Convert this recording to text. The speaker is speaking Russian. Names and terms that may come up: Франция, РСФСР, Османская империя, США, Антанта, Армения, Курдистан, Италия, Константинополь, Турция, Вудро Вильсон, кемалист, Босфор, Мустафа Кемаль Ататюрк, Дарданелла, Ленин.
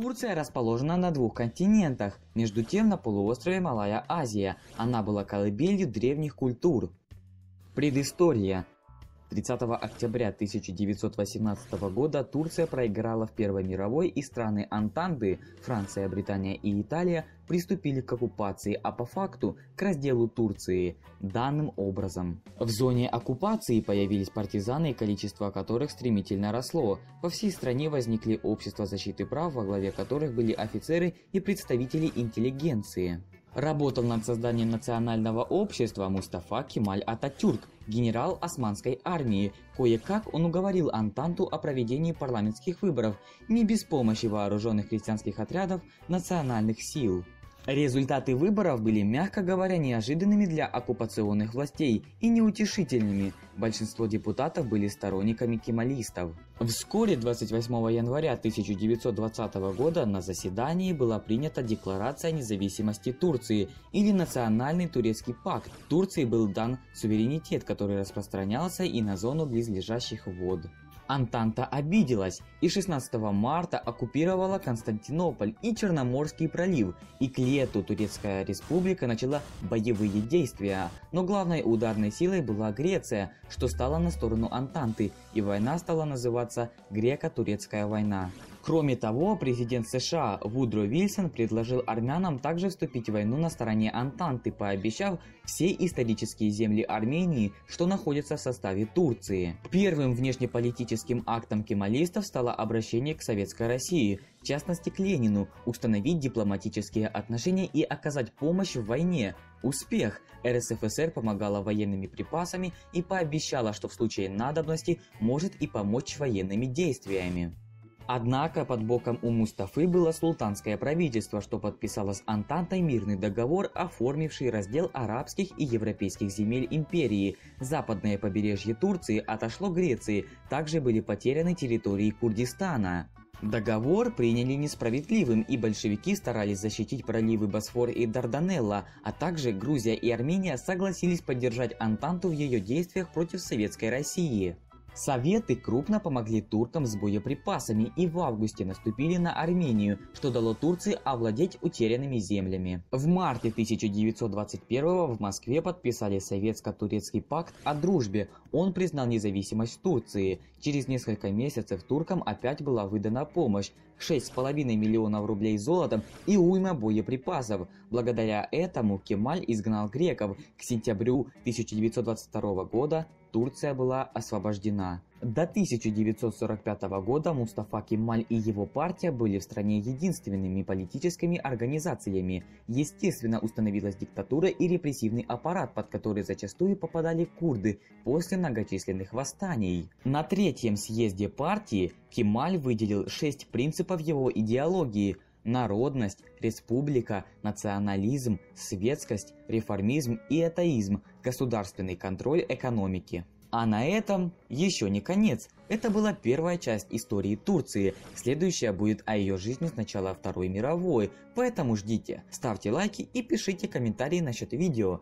Турция расположена на двух континентах, между тем на полуострове Малая Азия. Она была колыбелью древних культур. Предыстория. 30 октября 1918 года Турция проиграла в Первой мировой, и страны Антанты – Франция, Британия и Италия – приступили к оккупации, а по факту к разделу Турции. Данным образом. В зоне оккупации появились партизаны, количество которых стремительно росло. По всей стране возникли общества защиты прав, во главе которых были офицеры и представители интеллигенции. Работал над созданием национального общества Мустафа Кемаль Ататюрк, генерал Османской армии. Кое-как он уговорил Антанту о проведении парламентских выборов не без помощи вооруженных крестьянских отрядов национальных сил. Результаты выборов были, мягко говоря, неожиданными для оккупационных властей и неутешительными. Большинство депутатов были сторонниками кемалистов. Вскоре, 28 января 1920 года, на заседании была принята Декларация о независимости Турции, или Национальный турецкий пакт. Турции был дан суверенитет, который распространялся и на зону близлежащих вод. Антанта обиделась и 16 марта оккупировала Константинополь и Черноморский пролив, и к лету Турецкая республика начала боевые действия. Но главной ударной силой была Греция, что стала на сторону Антанты, и война стала называться Греко-турецкая война. Кроме того, президент США Вудро Вильсон предложил армянам также вступить в войну на стороне Антанты, пообещав все исторические земли Армении, что находятся в составе Турции. Первым внешнеполитическим актом кемалистов стало обращение к Советской России, в частности к Ленину, установить дипломатические отношения и оказать помощь в войне. Успех! РСФСР помогала военными припасами и пообещала, что в случае надобности может и помочь военными действиями. Однако под боком у Мустафы было султанское правительство, что подписало с Антантой мирный договор, оформивший раздел арабских и европейских земель империи. Западное побережье Турции отошло Греции, также были потеряны территории Курдистана. Договор приняли несправедливым, и большевики старались защитить проливы Босфор и Дарданелла, а также Грузия и Армения согласились поддержать Антанту в ее действиях против Советской России. Советы крупно помогли туркам с боеприпасами и в августе наступили на Армению, что дало Турции овладеть утерянными землями. В марте 1921-го в Москве подписали Советско-турецкий пакт о дружбе. Он признал независимость Турции. Через несколько месяцев туркам опять была выдана помощь. 6,5 миллионов рублей золотом и уйма боеприпасов. Благодаря этому Кемаль изгнал греков. К сентябрю 1922 года Турция была освобождена. До 1945 года Мустафа Кемаль и его партия были в стране единственными политическими организациями. Естественно, установилась диктатура и репрессивный аппарат, под который зачастую попадали курды после многочисленных восстаний. На третьем съезде партии Кемаль выделил 6 принципов его идеологии: народность, республика, национализм, светскость, реформизм и атеизм, государственный контроль экономики. А на этом еще не конец. Это была первая часть истории Турции. Следующая будет о ее жизни с начала Второй мировой. Поэтому ждите, ставьте лайки и пишите комментарии насчет видео.